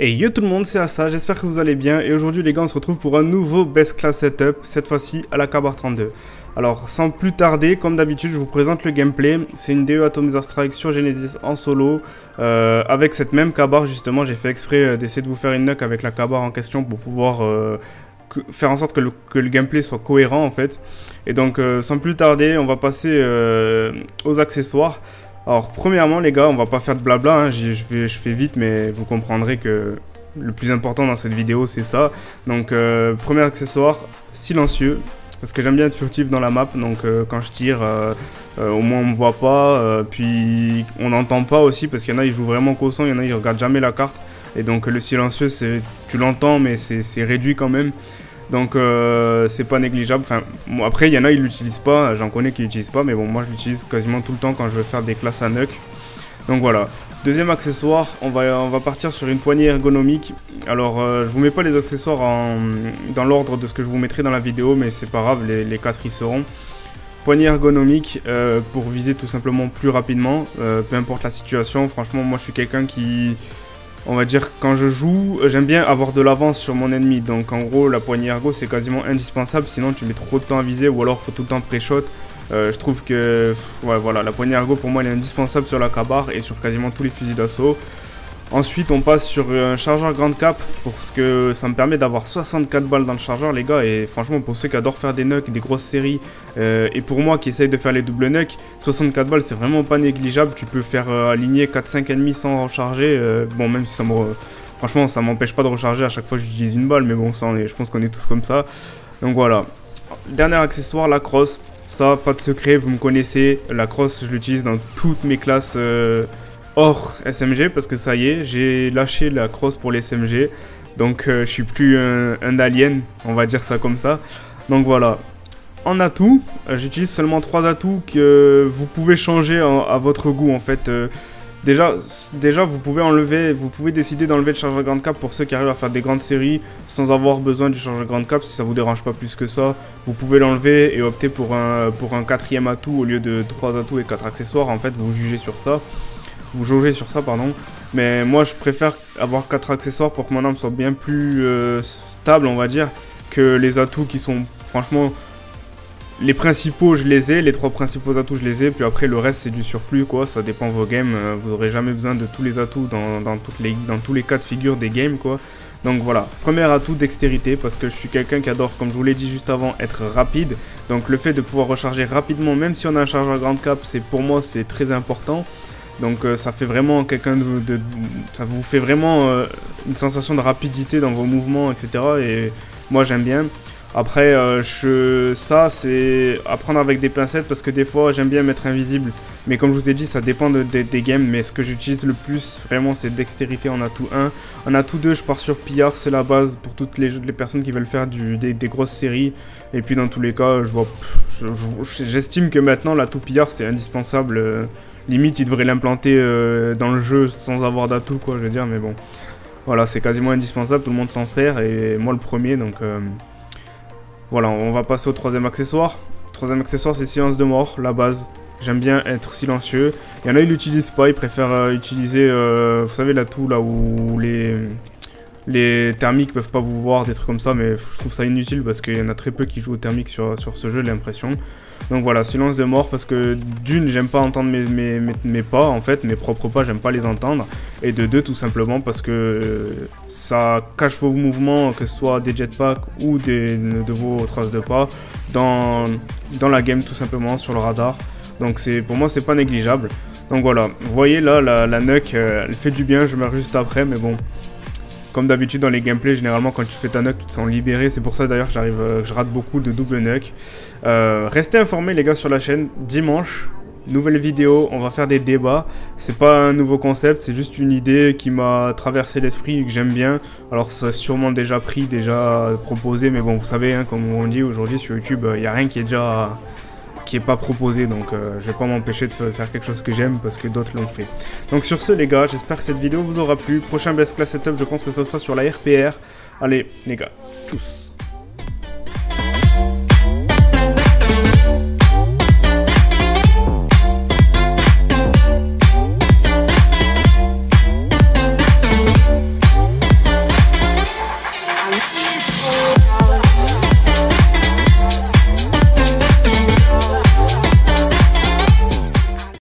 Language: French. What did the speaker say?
Et yo tout le monde, c'est Assa, j'espère que vous allez bien. Et aujourd'hui les gars, on se retrouve pour un nouveau best class setup, cette fois-ci à la KBAR-32. Alors sans plus tarder, comme d'habitude, je vous présente le gameplay. C'est une DE Atomizer Strike sur Genesis en solo, avec cette même KBAR justement. J'ai fait exprès d'essayer de vous faire une nuc avec la KBAR en question pour pouvoir faire en sorte que le gameplay soit cohérent en fait. Et donc sans plus tarder, on va passer aux accessoires. Alors premièrement les gars, on va pas faire de blabla, hein. je fais vite, mais vous comprendrez que le plus important dans cette vidéo c'est ça. Donc premier accessoire, silencieux, parce que j'aime bien être furtif dans la map, donc quand je tire, au moins on me voit pas, puis on n'entend pas aussi, parce qu'il y en a ils jouent vraiment qu'au son, il y en a ils regardent jamais la carte, et donc le silencieux tu l'entends mais c'est réduit quand même. Donc c'est pas négligeable, enfin, bon, après il y en a ils l'utilisent pas, j'en connais qui l'utilisent pas, mais bon moi je l'utilise quasiment tout le temps quand je veux faire des classes à nuc. Donc voilà, deuxième accessoire, on va partir sur une poignée ergonomique. Alors je vous mets pas les accessoires dans l'ordre de ce que je vous mettrai dans la vidéo, mais c'est pas grave, les 4 y seront. Poignée ergonomique pour viser tout simplement plus rapidement, peu importe la situation. Franchement moi je suis quelqu'un qui... On va dire quand je joue, j'aime bien avoir de l'avance sur mon ennemi. Donc en gros, la poignée ergo c'est quasiment indispensable. Sinon, tu mets trop de temps à viser ou alors faut tout le temps pré-shot. Je trouve que ouais, voilà, la poignée ergo pour moi elle est indispensable sur la KBAR et sur quasiment tous les fusils d'assaut. Ensuite, on passe sur un chargeur grande cap parce que ça me permet d'avoir 64 balles dans le chargeur, les gars. Et franchement, pour ceux qui adorent faire des nucs, des grosses séries, et pour moi qui essaye de faire les doubles nucs, 64 balles c'est vraiment pas négligeable. Tu peux faire aligner 4-5 ennemis sans recharger. Bon, même si franchement, ça m'empêche pas de recharger à chaque fois que j'utilise une balle, mais bon, ça, je pense qu'on est tous comme ça. Donc voilà. Dernier accessoire, la crosse. Ça, pas de secret, vous me connaissez. La crosse, je l'utilise dans toutes mes classes. Hors SMG, parce que ça y est, j'ai lâché la crosse pour les SMG, donc je suis plus un alien, on va dire ça comme ça. Donc voilà, en atout, j'utilise seulement 3 atouts que vous pouvez changer à votre goût en fait. Déjà vous pouvez enlever, vous pouvez décider d'enlever le chargeur grande cap pour ceux qui arrivent à faire des grandes séries sans avoir besoin du chargeur grande cap, si ça vous dérange pas plus que ça. Vous pouvez l'enlever et opter pour un 4e atout au lieu de 3 atouts et 4 accessoires, en fait vous jugez sur ça. Vous jaugez sur ça, pardon, mais moi je préfère avoir 4 accessoires pour que mon arme soit bien plus stable, on va dire, que les atouts qui sont franchement les principaux. Je les ai, les 3 principaux atouts, je les ai, puis après le reste c'est du surplus quoi. Ça dépend de vos games, vous aurez jamais besoin de tous les atouts dans tous les cas de figure des games quoi. Donc voilà, premier atout, dextérité, parce que je suis quelqu'un qui adore, comme je vous l'ai dit juste avant, être rapide. Donc le fait de pouvoir recharger rapidement, même si on a un chargeur grande cap, c'est pour moi c'est très important. Donc ça fait vraiment ça vous fait vraiment une sensation de rapidité dans vos mouvements, etc. Et moi j'aime bien. Après ça c'est à prendre avec des pincettes, parce que des fois j'aime bien mettre invisible. Mais comme je vous ai dit, ça dépend des games. Mais ce que j'utilise le plus vraiment c'est dextérité en atout 1. En atout 2 je pars sur pillard, c'est la base pour toutes les personnes qui veulent faire des grosses séries. Et puis dans tous les cas j'estime que maintenant l'atout pillard c'est indispensable. Limite, il devrait l'implanter dans le jeu sans avoir d'atout, quoi, je veux dire, mais bon. Voilà, c'est quasiment indispensable, tout le monde s'en sert, et moi le premier, donc... Voilà, on va passer au troisième accessoire. Troisième accessoire, c'est silence de mort, la base. J'aime bien être silencieux. Il y en a, ils l'utilisent pas, ils préfèrent utiliser, vous savez, l'atout, là où les thermiques peuvent pas vous voir, des trucs comme ça, mais je trouve ça inutile parce qu'il y en a très peu qui jouent aux thermiques sur ce jeu, j'ai l'impression. Donc voilà, silence de mort, parce que d'une, j'aime pas entendre mes pas, en fait, mes propres pas, j'aime pas les entendre. Et de deux, tout simplement parce que ça cache vos mouvements, que ce soit des jetpacks ou de vos traces de pas, dans la game, tout simplement, sur le radar. Donc pour moi, c'est pas négligeable. Donc voilà, vous voyez là, la nuc, elle fait du bien, je meurs juste après, mais bon... Comme d'habitude dans les gameplays, généralement quand tu fais ta nuc, tu te sens libéré. C'est pour ça d'ailleurs que je rate beaucoup de double nuc. Restez informés les gars sur la chaîne. Dimanche, nouvelle vidéo, on va faire des débats. C'est pas un nouveau concept, c'est juste une idée qui m'a traversé l'esprit et que j'aime bien. Alors ça a sûrement déjà pris, déjà proposé, mais bon vous savez, hein, comme on dit aujourd'hui sur YouTube, il n'y a rien qui est pas proposé, donc je vais pas m'empêcher de faire quelque chose que j'aime parce que d'autres l'ont fait. Donc sur ce les gars, j'espère que cette vidéo vous aura plu. Prochain best class setup, je pense que ça sera sur la RPR. Allez les gars, tchuss.